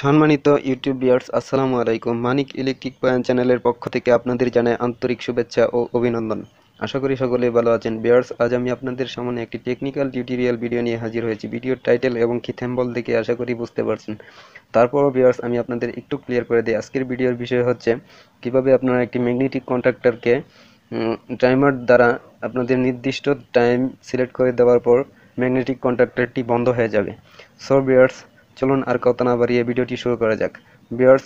সম্মানিত YouTube viewers আসসালামু আলাইকুম মানিক ইলেকট্রিক পয়েন্ট চ্যানেলের পক্ষ থেকে আপনাদের জানাই আন্তরিক শুভেচ্ছা ও অভিনন্দন। আশা করি সকলে ভালো আছেন। ভিউয়ার্স আজ আমি আপনাদের সামনে একটি টেকনিক্যাল টিউটোরিয়াল ভিডিও নিয়ে হাজির হয়েছি। ভিডিওর টাইটেল এবং কি থ্যাম্বনেল দেখে আশা করি বুঝতে পারছেন। তারপরও ভিউয়ার্স আমি আপনাদের একটু ক্লিয়ার করে দিই। আজকের ভিডিওর বিষয় হচ্ছে কিভাবে আপনারা একটি ম্যাগনেটিক কন্ডাক্টরকে টাইমার দ্বারা আপনাদের নির্দিষ্ট টাইম সিলেক্ট করে দেওয়ার পর ম্যাগনেটিক কন্ডাক্টরটি বন্ধ হয়ে যাবে। সো ভিউয়ার্স চলুন আর কথা না বাড়িয়ে ভিডিওটি শুরু করা যাক। ভিউয়ার্স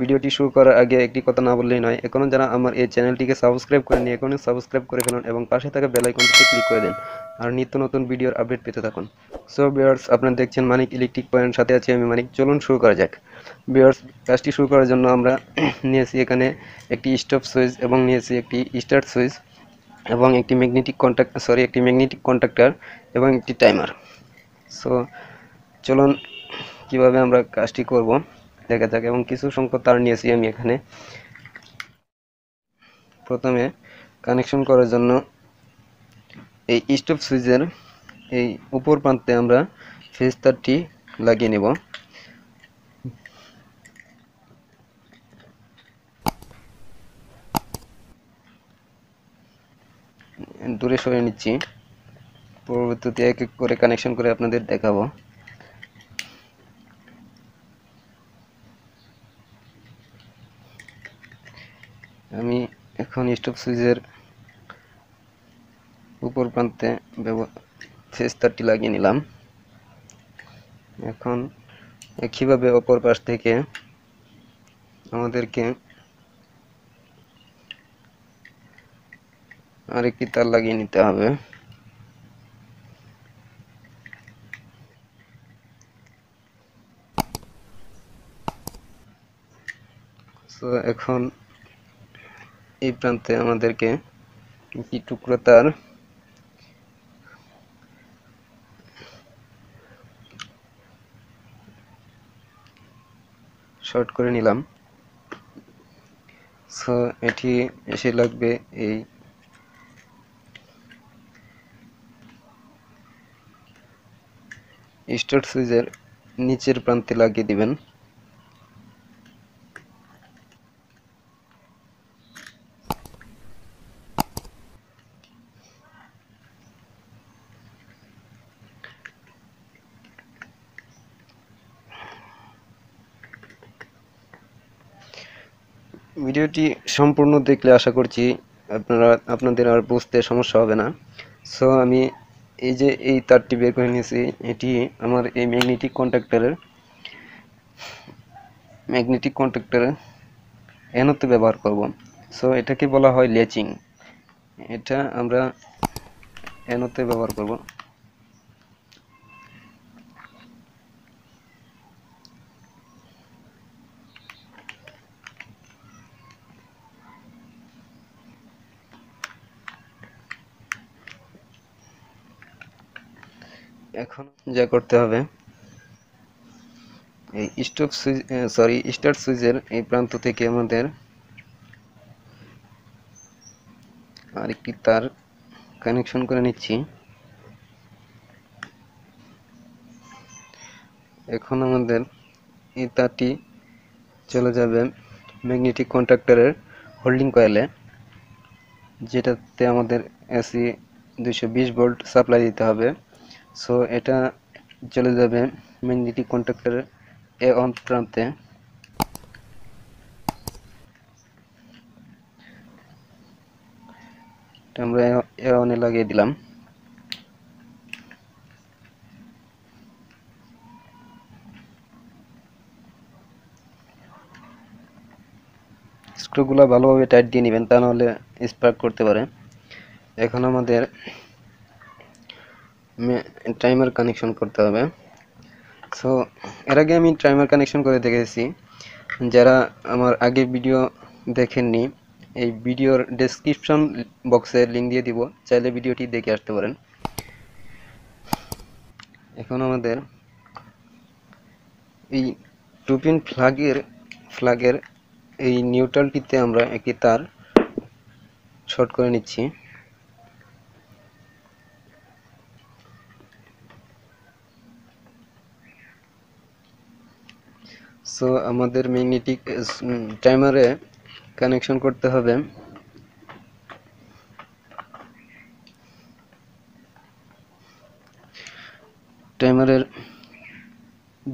ভিডিওটি শুরু করার আগে একটি কথা না বললেই নয়, এখনও যারা আমার এই চ্যানেলটিকে সাবস্ক্রাইব করেননি এখনই সাবস্ক্রাইব করে ফেলুন এবং পাশে থাকা বেল আইকনটিতে ক্লিক করে দেন আর নিত্য নতুন ভিডিওর আপডেট পেতে থাকুন। সো ভিউয়ার্স আপনারা দেখছেন মানিক ইলেকট্রিক পয়েন্ট, সাথে আছি আমি মানিক। চলুন শুরু করা যাক। ভিউয়ার্স কাজটি শুরু করার জন্য আমরা নিয়েছি এখানে একটি স্টপ সুইচ এবং নিয়েছি একটি স্টার্ট সুইচ এবং একটি ম্যাগনেটিক কন্ডাক্টর এবং একটি টাইমার। সো চলুন কিভাবে আমরা কাজটি করব দেখা যাক। এবং কিছু সংখ্যক তার নিয়েছি আমি এখানে। প্রথমে কানেকশন করার জন্য এই স্টপ সুইচের এই উপর প্রান্তে আমরা ফেজ তারটি লাগিয়ে নেব। দূরে সরে নিচ্ছি, পরবর্তীতে এক এক করে কানেকশন করে আপনাদের দেখাবো। আমি এখন স্টপ সুইচের উপর প্রান্তে ফেজ তারটি লাগিয়ে নিলাম। এখন একইভাবে অপর পাশ থেকে আমাদেরকে আরেকটি তার লাগিয়ে নিতে হবে। তো এখন এই প্রান্তে আমাদেরকে একটি টুকরো তার শর্ট করে নিলাম। সো এটি এসে লাগবে এই স্টার্ট সুইচের নিচের প্রান্তে লাগিয়ে দিবেন। ভিডিওটি সম্পূর্ণ দেখলে আশা করছি আপনাদের আর বুঝতে সমস্যা হবে না। সো আমি এই যে এই তারটি বের করে নিয়েছি, এটি আমার এই ম্যাগনেটিক কন্ডাক্টরে এনতে ব্যবহার করব। সো এটাকে বলা হয় লেচিং, এটা আমরা এনতে ব্যবহার করব। এখন যা করতে হবে এই স্টার্ট সুইচের এই প্রান্ত থেকে আমাদের আরেকটি তার কানেকশন করে নিচ্ছি। এখন আমাদের এই তারটি চলে যাবে ম্যাগনেটিক কন্ডাক্টরের হোল্ডিং কয়েলে, যেটাতে আমাদের এসি 220 ভোল্ট সাপ্লাই দিতে হবে। সো এটা চলে যাবে ম্যাগনেটিক কন্ডাক্টরের এ অন প্রান্তে। আমরা এ অনে লাগিয়ে দিলাম। স্ক্রুগুলো ভালোভাবে টাইট দিয়ে নেবেন, তা নাহলে স্পার্ক করতে পারে। এখন আমাদের টাইমার কানেকশন করতে হবে। সো এর আগে আমি টাইমার কানেকশন করে দেখেছি। যারা আমার আগে ভিডিও দেখেননি এই ভিডিওর ডেসক্রিপশন বক্সে লিঙ্ক দিয়ে দিব, চাইলে ভিডিওটি দেখে আসতে পারেন। এখন আমাদের এই টুপিন ফ্ল্যাগের এই নিউট্রালটিতে আমরা একটি তার শর্ট করে নিচ্ছি। সো আমাদের ম্যাগনেটিক টাইমারে কানেকশন করতে হবে। টাইমারের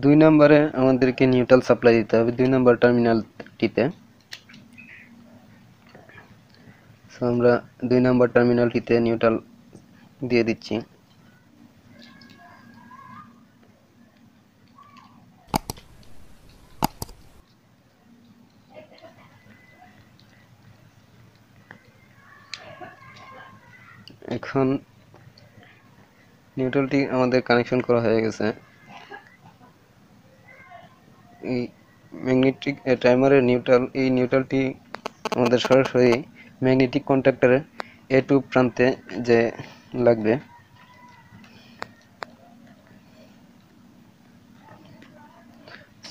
2 নম্বরে আমাদেরকে নিউট্রাল সাপ্লাই দিতে হবে 2 নম্বর টার্মিনালটিতে। সো আমরা 2 নম্বর টার্মিনালটিতে নিউট্রাল দিয়ে দিচ্ছি। এখন নিউট্রালটি আমাদের কানেকশন করা হয়ে গেছে। এই ম্যাগনেটিক টাইমারের নিউট্রাল, এই নিউট্রালটি আমাদের সরাসরি ম্যাগনেটিক কন্ট্যাক্টরের A2 প্রান্তে যে লাগবে।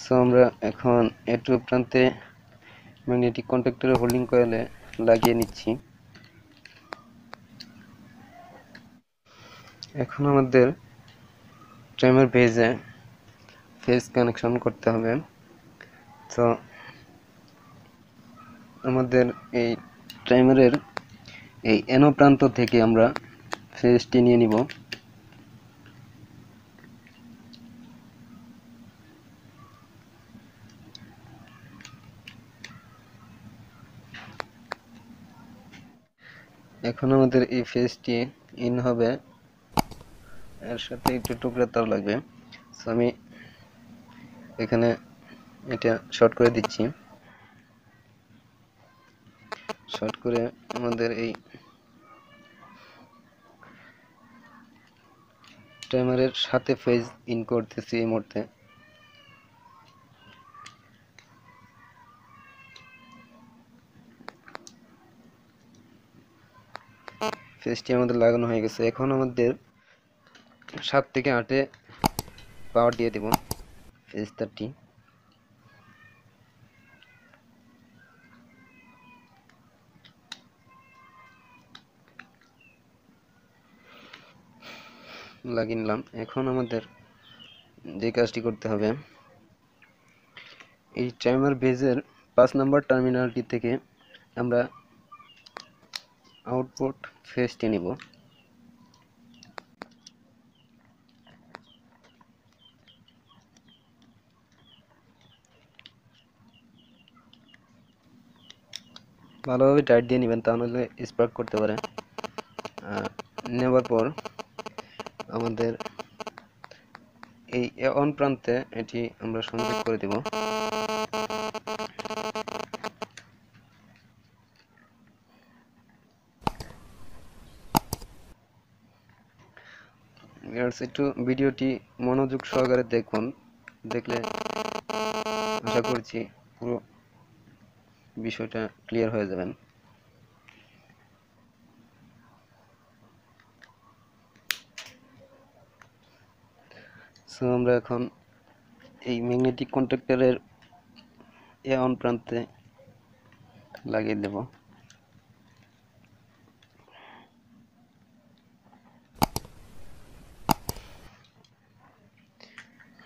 সো আমরা এখন A2 প্রান্তে ম্যাগনেটিক কন্ট্যাক্টরে হোল্ডিং কয়েলে লাগিয়ে নিচ্ছি। এখন আমাদের টাইমার বেজে ফেজ কানেকশন করতে হবে। তো আমাদের এই টাইমারের এই এনো প্রান্ত থেকে আমরা ফেজটি নিয়ে নিব। এখন আমাদের এই ফেজটি ইন হবে, এর সাথে একটু টুকরা তার লাগবে। সো আমি এখানে এটা শর্ট করে দিচ্ছি। শর্ট করে আমাদের এই টাইমারের সাথে ফেজ ইন করতেছি এই মুহূর্তে। ফেজটি আমাদের লাগানো হয়ে গেছে। এখন আমাদের 7 থেকে 8-এ পাওয়ার দিয়ে দেব ফেজ তারটি। লাগিয়ে নিলাম। এখন আমাদের যে কাজটি করতে হবে, এই টাইমার বেজের 5 নম্বর টার্মিনালটি থেকে আমরা আউটপুট ফেজটি নিব। ভালোভাবে টাইট দিয়ে নেবেন, তা নাহলে স্পার্ক করতে পারে। নেওয়ার পর আমাদের এই অন প্রান্তে এটি আমরা সংযোগ করে দেব। একটু ভিডিওটি মনোযোগ সহকারে দেখুন, দেখলে আশা করছি পুরো বিষয়টা ক্লিয়ার হয়ে যাবেন। সো আমরা এখন এই ম্যাগনেটিক কন্ট্যাক্টরের অন প্রান্তে লাগিয়ে দেব।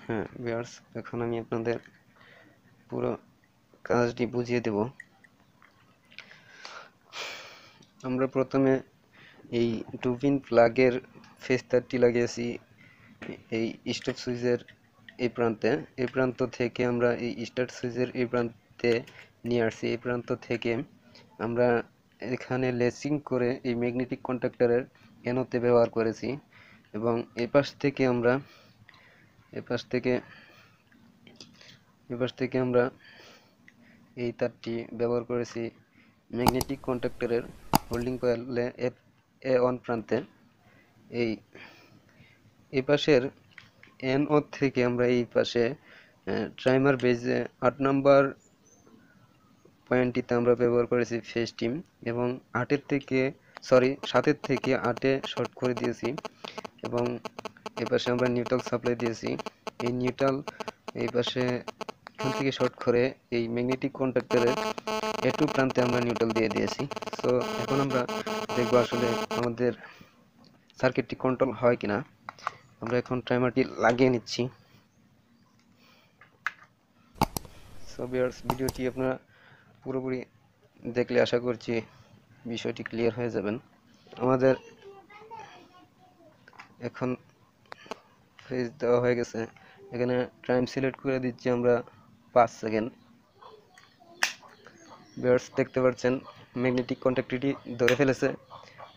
হ্যাঁ ভিউয়ার্স, এখন আমি আপনাদের পুরো কাজটি বুঝিয়ে দেব। আমরা প্রথমে এই 2 পিন প্লাগের ফেজ তারটি লাগিয়েছি এই স্টপ সুইচের এই প্রান্তে। এই প্রান্ত থেকে আমরা এই স্টার্ট সুইচের এই প্রান্তে নিয়ে আসছি। এই প্রান্ত থেকে আমরা এখানে লেসিং করে এই ম্যাগনেটিক কন্ট্যাক্টরের এনোতে ব্যবহার করেছি, এবং এপাশ থেকে আমরা এই তারটি ব্যবহার করেছি ম্যাগনেটিক কন্ট্যাক্টরের হোল্ডিং কয়েলে A1 প্রান্তে। এই এপাশের NO থেকে আমরা এই পাশে টাইমার বেজে 8 নম্বর পয়েন্টটিতে আমরা ব্যবহার করেছি ফেজ টিম, এবং 7-এর থেকে 8-এ শর্ট করে দিয়েছি, এবং এপাশে আমরা নিউট্রাল সাপ্লাই দিয়েছি। এই নিউট্রাল এই পাশে এখান থেকে শর্ট করে এই ম্যাগনেটিক কন্ট্যাক্টরের A2 প্রান্তে আমরা নিউট্রাল দিয়ে দিয়েছি। সো এখন আমরা দেখব আসলে আমাদের সার্কিটটি কন্ট্রোল হয় কিনা। আমরা এখন টাইমারটি লাগিয়ে নিচ্ছি। সো ভিউয়ার্স ভিডিওটি আপনারা পুরোপুরি দেখলে আশা করছি বিষয়টি ক্লিয়ার হয়ে যাবেন। আমাদের এখন ফেজ দেওয়া হয়ে গেছে, এখানে টাইম সিলেক্ট করে দিচ্ছি আমরা 5 সেকেন্ড। ভিউয়ার্স দেখতে পাচ্ছেন ম্যাগনেটিক কন্ডাক্টিভিটি ধরে ফেলেছে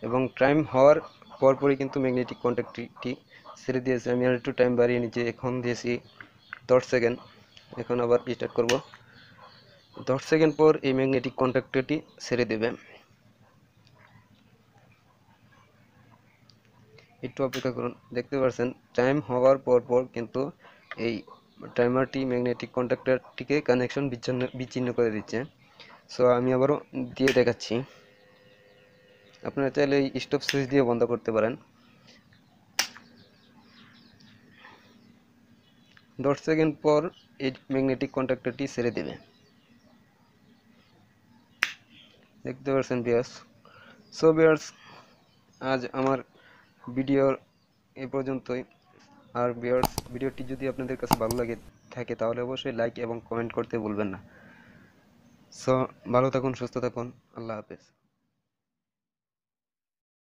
এবং টাইম হওয়ার পরপরই কিন্তু ম্যাগনেটিক কন্ডাক্টিভিটি ছেড়ে দিয়েছে। আমি আর একটু টাইম বাড়িয়ে নিচ্ছি, এখন দিয়েছি 10 সেকেন্ড। এখন আবার স্টার্ট করব, 10 সেকেন্ড পর এই ম্যাগনেটিক কন্ডাক্টিভিটি ছেড়ে দেবে। একটু অপেক্ষা করুন। দেখতে পাচ্ছেন টাইম হওয়ার পরপর কিন্তু এই টাইমারটি ম্যাগনেটিক কন্ডাক্টরটিকে কানেকশন বিচ্ছিন্ন করে দিচ্ছে। সো আমি আবারও দিয়ে দেখাচ্ছি, আপনারা চাইলে এই স্টপ সুইচ দিয়ে বন্ধ করতে পারেন। 10 সেকেন্ড পর এই ম্যাগনেটিক কন্ডাক্টরটি ছেড়ে দেবে। দেখতে পাচ্ছেন ভিউয়ার্স। সো ভিউয়ার্স আজ আমার ভিডিও এ পর্যন্তই। আর ভিউয়ার্স ভিডিওটি যদি আপনাদের কাছে ভালো লাগে থাকে তাহলে অবশ্যই লাইক এবং কমেন্ট করতে ভুলবেন না। সো ভালো থাকুন, সুস্থ থাকুন, আল্লাহ হাফেজ।